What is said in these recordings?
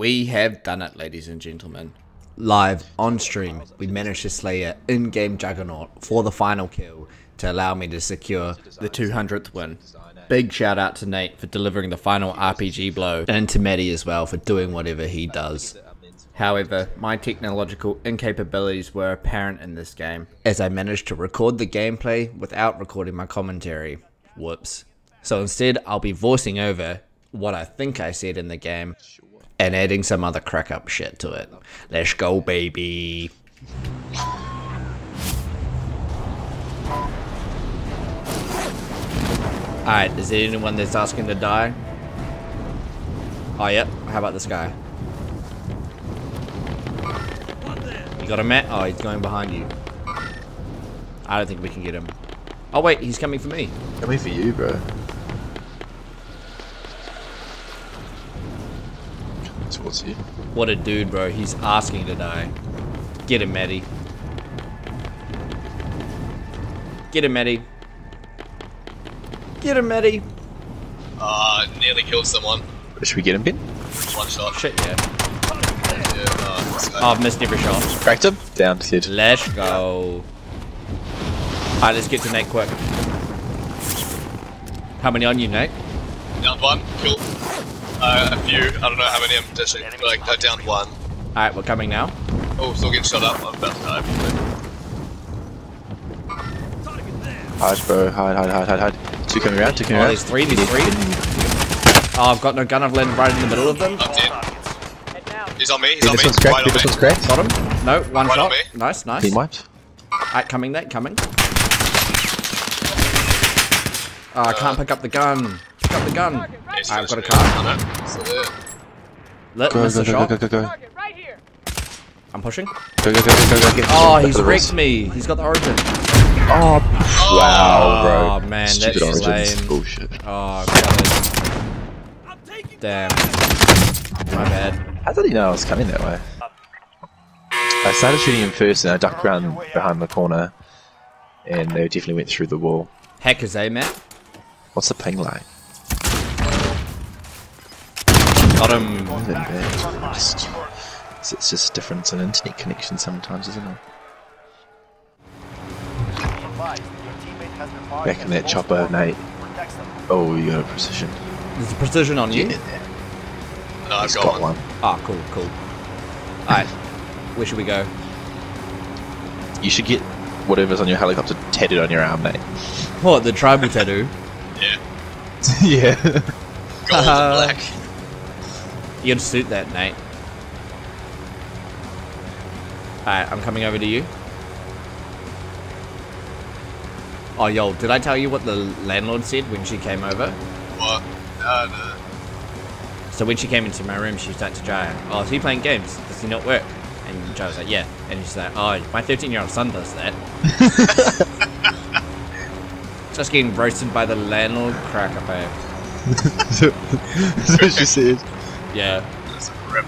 We have done it, ladies and gentlemen. Live, on stream, we managed to slay an in-game Juggernaut for the final kill to allow me to secure the 200th win. Big shout out to Nate for delivering the final RPG blow, and to Matty as well for doing whatever he does. However, my technological incapabilities were apparent in this game, as I managed to record the gameplay without recording my commentary. Whoops. So instead, I'll be voicing over what I think I said in the game, and adding some other crack up shit to it. Let's go, baby. Alright, is there anyone that's asking to die? Oh, yep. How about this guy? You got him, Matt? Oh, he's going behind you. I don't think we can get him. Oh, wait, he's coming for me. Coming for you, bro. Towards you. What a dude, bro. He's asking to die. Get him, Matty. Get him, Matty. Get him, Matty. Nearly killed someone. Should we get him, Ben? One shot. Shit, yeah. Oh, I've missed every shot. Cracked him. Down, kid. Let's go. Alright, let's get to Nate quick. How many on you, Nate? Down one. Cool. A few. I don't know how many I'm dishing, but I downed one. Alright, we're coming now. Oh, still getting shot up. I'm about to die. Hide, bro. Hide. Two coming around, Oh, there's three. Oh, I've got no gun. I've landed right in the middle of them. I'm dead. He's on me. He's on me. This one's cracked. Got him. No, one shot. Nice, nice. Team wiped. Alright, coming, Nate. Coming. Oh, I can't pick up the gun. Pick up the gun. Right, I've got a car. Let miss the shot. Go. Right here. I'm pushing. Go. Get he's wrecked me. He's got the origin. Oh, wow, bro. Oh, man, stupid that's origins. Lame. Bullshit. Oh, God. Damn. My bad. How did he know I was coming that way? I started shooting him first, and I ducked around behind the corner, and they definitely went through the wall. Hackers, eh, Matt? What's the ping like? Got him. It's just difference in internet connection sometimes, isn't it? Back in that chopper, Nate. Oh, you got a precision. There's a precision on you? No, I've got one. Ah, cool. Alright, where should we go? You should get whatever's on your helicopter tattooed on your arm, Nate. What, the tribal tattoo? Yeah. Gold and black. You'd suit that, Nate. Alright, I'm coming over to you. Oh, yo, did I tell you what the landlord said when she came over? What? No. So when she came into my room, she started to Jai, oh, is he playing games? Does he not work? And Jai was like, yeah. And she's like, oh, my 13-year-old son does that. Just getting roasted by the landlord, cracker, babe. That's what she said. Yeah. That's a rip.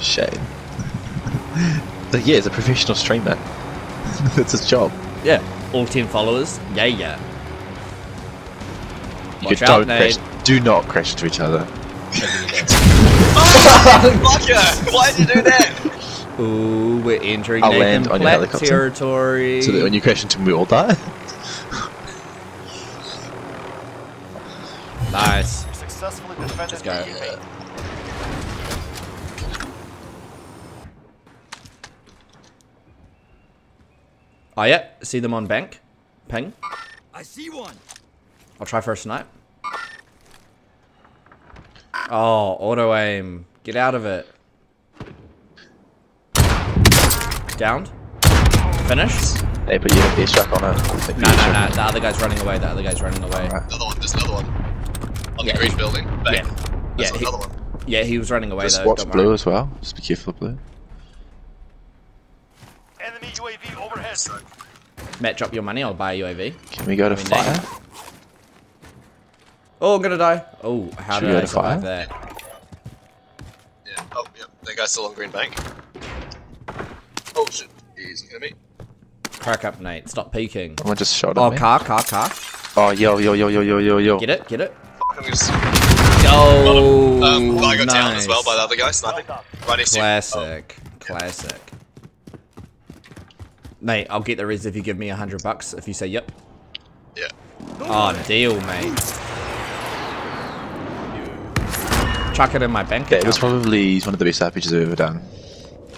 Shame. But yeah, he's a professional streamer. That's his job. Yeah. All 10 followers. Yeah. Watch out, Nate. Do not crash into each other. Oh, fucker! Why'd you do that? Ooh, we're entering Nathan Platt territory. So that when you crash into me, we all die? Nice. Let's go. Yeah. Oh, yeah. See them on bank. Ping. I see one. I'll try for a snipe. Oh, auto aim. Get out of it. Downed. Finished. They put you a bear strike on it. No. The other guy's running away. Right. Another one. There's another one. On the green building. Back. Yeah. Another one. Yeah, he was running away though. Watch blue as well. Just be careful of blue. Enemy UAV overhead. Matt, drop your money. I'll buy a UAV. Can we go to fire? Oh, I'm gonna die. Oh, how did I survive that? Yeah. Oh, yeah. That guy's still on green bank. Oh shit, he's looking at me. Crack up, Nate. Stop peeking. I just shot him. Oh, car. Oh, yo. Get it? and was oh, I got nice. Down as well by the other guy, sniping. Right, classic, classic. Mate, I'll get the res if you give me $100 if you say yep. Yeah. Oh, deal, mate. Chuck it in my bank account. It was probably one of the best RPGs I've ever done.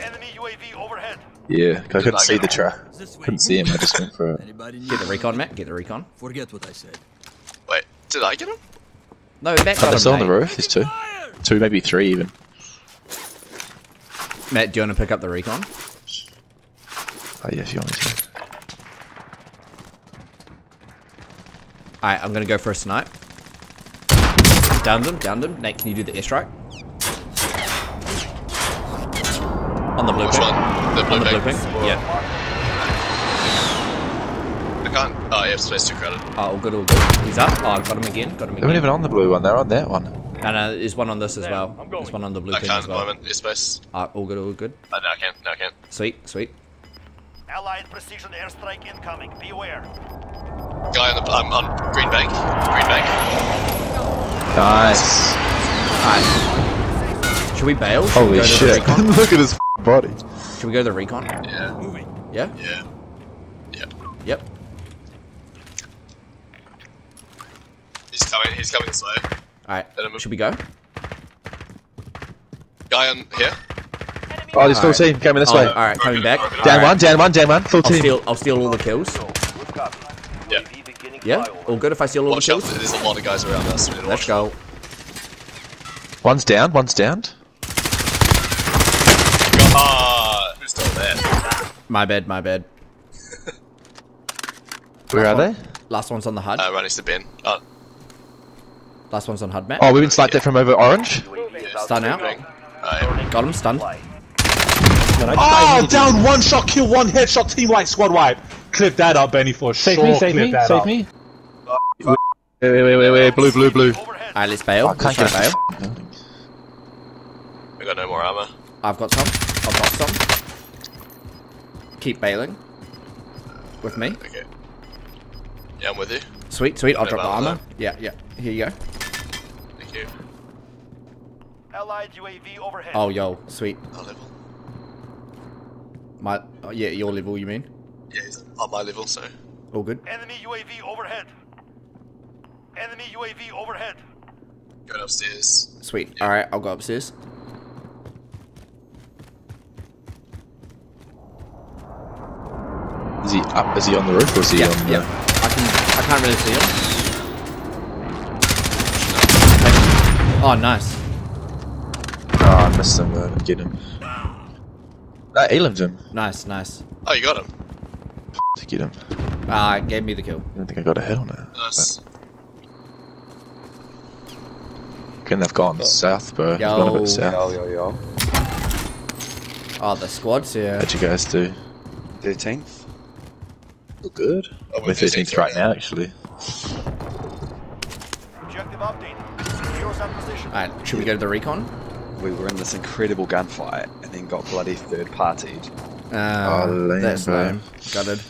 Enemy UAV overhead. Yeah, I couldn't see the trap. Couldn't see him, I just went for it. Get the recon, Matt, get the recon. Forget what I said. Wait, did I get him? No, that got him, still on the roof, there's two. Two, maybe three even. Matt, do you want to pick up the recon? Oh yeah, if you want me to. Alright, I'm gonna go for a snipe. Downed him, downed him. Nate, can you do the airstrike? On the blue ping. On the blue ping? Yeah. I can't. Oh, yeah, space too crowded. Oh, all good, all good. He's up. Oh, I got him again. Got him again. They weren't even on the blue one, they're on that one. No, no, there's one on this as well. There's one on the blue ping as well. I can't at the moment, airspace. All good, all good. Oh, no, I can't, no, I can't. Sweet, sweet. Allied precision airstrike incoming, beware. Guy on the on Green Bank. Green Bank. Nice. Nice. Should we bail? Should holy shit. Look at his f body. Should we go to the recon? Yeah. Moving. Yeah? Yeah. Yep. Yep. He's coming slow. Alright. Should we go? Guy on here? Oh, there's full team coming this way. Alright, coming back. Down one, down one, down one. Full team. I'll steal all the kills. Yeah. Yeah? All good if I steal all the kills? Watch out, there's a lot of guys around us. Let's go. One's down, one's down. Who's still there? My bad, my bad. Where are they? Last one's on the HUD. Right next to Ben. Oh. Last one's on HUD, Matt. Oh, we've been sniped there from over orange? Stun out. Got him, stunned. Oh, down one shot, kill one headshot, team white, squad wipe. Clip that up, Benny, for sure. Save me, save me. Wait, wait, wait, wait, blue, blue, blue. Alright, let's bail. Let's try bail. I got no more armor. I've got some. I've got some. Keep bailing. With me. Okay. Yeah, I'm with you. Sweet, sweet. I'll drop the armor. Yeah, yeah. Here you go. Thank you. Allied UAV overhead. Oh, yo, sweet. Our level. My, oh, yeah, your level, you mean? Yeah, he's on my level, so. All good. Enemy UAV overhead. Enemy UAV overhead. Going upstairs. Sweet. Yeah. Alright, I'll go upstairs. Is he up? Is he on the roof or is he on the... I can't really see him. Oh, nice. Oh, I missed him. I didn't get him. That eliminated him. Nice, nice. Oh, you got him. To get him. Ah, it gave me the kill. I don't think I got a hit on it. Nice. Couldn't have gone south, bro. Yo, south. Yo, yo, yo. Oh, the squad's here. How'd you guys do? 13th. Look good. Oh, we're 13th right now, actually. Objective update. Secure that position. Alright, should we go to the recon? We were in this incredible gunfight and then got bloody third-partied. Oh, lame, that's lame. Gutted.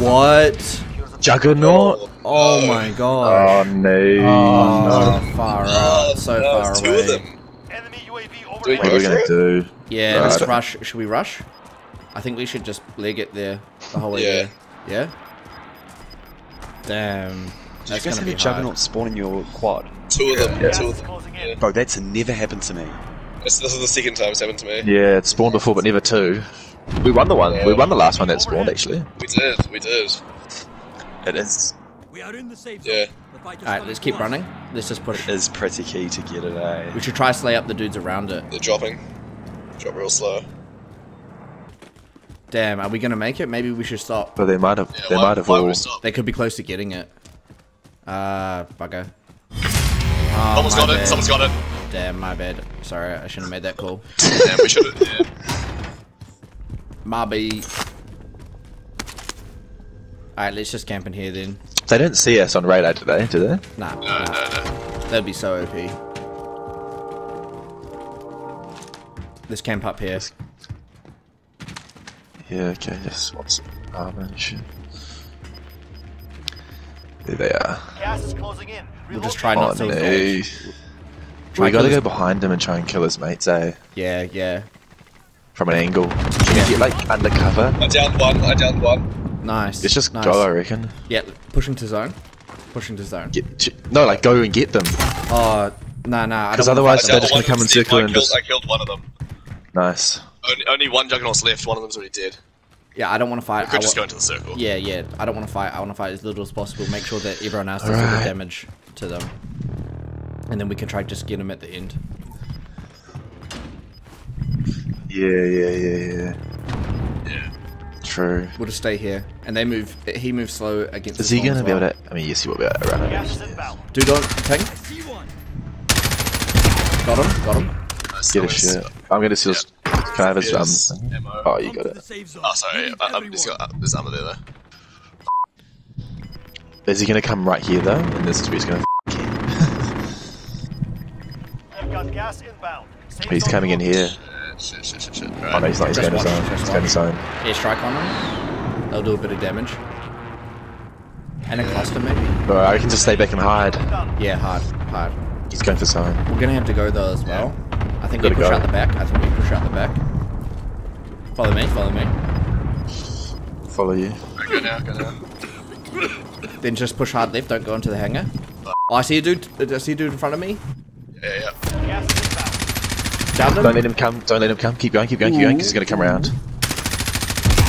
What? Juggernaut? Oh my god. Oh no. Oh, no. Far out. So far away. Two of them. Enemy UAV overhead. What are we gonna do? Yeah, let's rush. Should we rush? I think we should just leg it there the whole way there. Yeah? Damn. That's gonna be hard. Juggernaut spawn in your quad? Two of them. Yeah. Two of them. Yeah. Bro, that's never happened to me. This is the second time it's happened to me. Yeah, it spawned before, but never two. We won the one. Yeah. We won the last one that spawned, actually. We did. We did. It is. We are in the safe zone. Yeah. Alright, let's keep running. Let's just push. It is pretty key to get it, eh? We should try slay up the dudes around it. They're dropping. Drop real slow. Damn, are we gonna make it? Maybe we should stop. But they might have. Yeah, they might have all. They could be close to getting it. Bugger. Oh, someone's got it. Someone's got it. Damn, my bad. Sorry, I shouldn't have made that call. Damn, we should've, Mabby. Alright, let's just camp in here then. They didn't see us on radar today, did they? Nah. No. That'd be so OP. Let's camp up here. Yeah, okay, just swap some armor and shit. There they are. Gas is closing in. We'll just try not to engage. We gotta go behind him and try and kill his mates, eh? Yeah, yeah. From an angle. Can you get like undercover? I downed one, I downed one. Nice. Let's just go, I reckon. Yeah, push him to zone. Push him to zone. No, like go and get them. Oh, no, no. Because otherwise they're just gonna come and circle and just... I killed one of them. Nice. Only one Juggernaut's left, one of them's already dead. Yeah, I don't want to fight. We could just go into the circle. Yeah, yeah. I don't want to fight. I want to fight as little as possible. Make sure that everyone else does all the damage to them. And then we can try to just get them at the end. Yeah, yeah, yeah, yeah. Yeah. True. We'll just stay here. And they move. He moves slow against the... Is he going to be able to... I mean, yes, he will be able to run it. Dude, don't... Tank. Got him. Got him. Get a shit. I'm going to steal... Can I have his ammo? Oh, you got it. Oh, sorry. There's ammo there, though. Is he gonna come right here, though? And this is where he's gonna He's coming in here. Shit, shit, shit, shit. Right. Oh, no, he's not. He's going to zone. He's going to zone. Airstrike on him. They'll do a bit of damage. And a cluster, maybe? Alright, I can just stay back and hide. Yeah, hide. Hide. He's going for zone. We're gonna have to go, though, as well. Yeah. I think we push out the back. I think we push out the back. Follow me, follow me. Follow you. Go now, go now. Then just push hard left, don't go into the hangar. Oh, I see a dude. I see a dude in front of me. Yeah, yeah. Down him. Don't let him come, don't let him come. Keep going, keep going, keep going, because he's going to come around.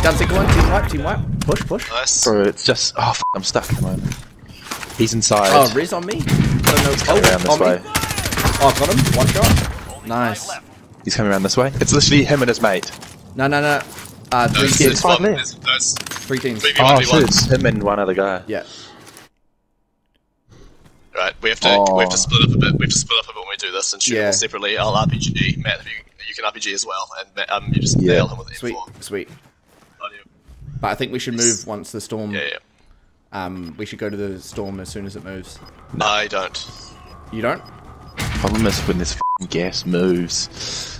Down second one, team wipe, team wipe. Push, push. Nice. Bro, it's just... Oh, f***, I'm stuck. Come on. He's inside. Oh, res on me. He's coming around this way. Oh, I've got him. One shot. Nice. He's coming around this way. It's literally him and his mate. No, no, no. Three teams. 5 minutes. Three teams. Oh, shit, it's him and one other guy. Yeah. Right, we have to split up a bit. We have to split up a bit when we do this and shoot them separately. I'll RPG. Matt, you can RPG as well, and you just nail him with the M4. Sweet. But I think we should move once the storm. Yeah, yeah. We should go to the storm as soon as it moves. No, I don't. You don't? Problem is when this f***ing gas moves,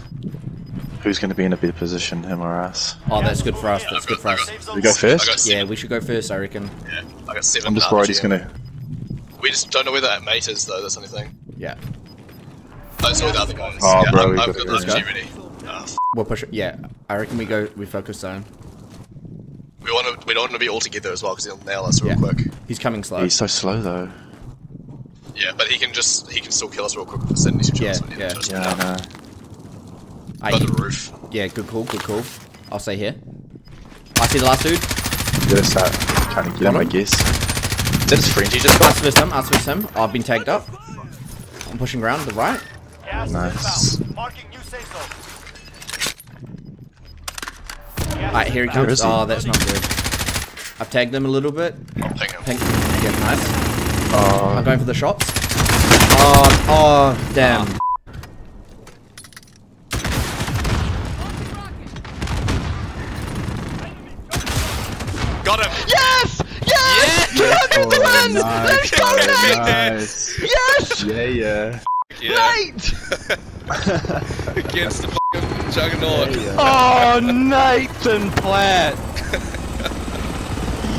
who's going to be in a better position, him or us? Oh, that's good for us, that's good for us. Should we go first? Yeah, we should go first, I reckon. Yeah, I got 7. I'm just worried he's going to... We just don't know where that mate is, though, that's the only thing. Yeah. I saw the other guys. Oh, yeah, bro, we've got the RPG ready. We'll push it, yeah. I reckon we go, we focus zone. We don't want to be all together as well, because he'll nail us real quick. He's coming slow. He's so slow, though. Yeah, but he can just—he can still kill us real quick for 72 shots. Yeah, yeah. By the roof. Yeah, good call, good call. I'll stay here. I see the last dude. Gonna start trying to get him, I guess. That's fringy. Just ask him. Ask him. I've been tagged up. I'm pushing around the right. Nice. Alright, here he comes. Oh, that's not good. I've tagged him a little bit. I'll ping him. Ping. Yeah, nice. I'm going for the shots. Oh, oh, damn. Got him. Yes! Yes! 200 wins! Let's go, mate! Yes! Yeah, yeah. Nate! Against the fucking Juggernaut. Yeah, yeah. Oh, Nathan Platt!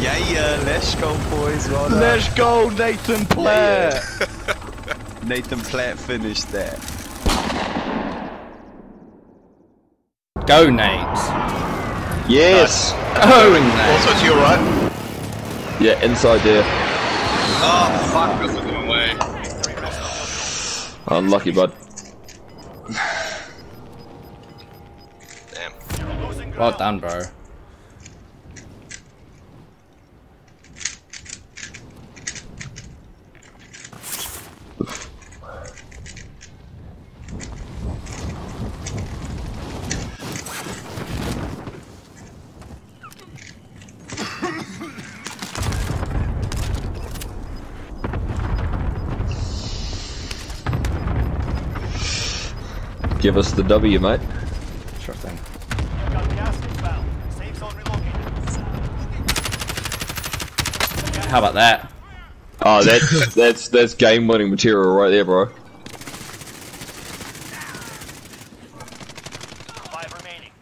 Yeah, yeah, let's go, boys. Well done. Let's go, Nathan Platt. Yeah, yeah. Nathan Platt finished that. Go, Nate. Yes. Nice. Go, Nate. Also to your right. Yeah, inside there. Oh, fuck, that's looking away. Unlucky, bud. Damn. Well done, bro. Give us the W, mate. Sure thing. How about that? Oh, that's that's game-winning material right there, bro. 5 remaining.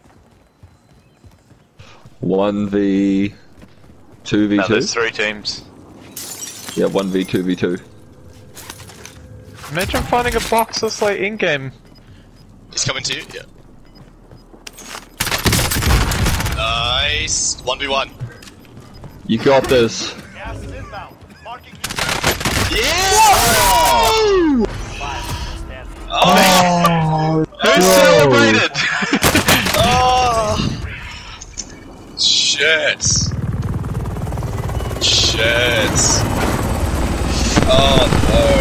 1v... 2v2? No, there's 3 teams. Yeah, 1v2v2. Imagine finding a box that's like in-game. He's coming to you, yeah. Nice! 1v1. You got this. Gas is inbound. Marking you. Yeah! Whoa! Oh! Who celebrated? Oh! Shit! Shit! Oh no!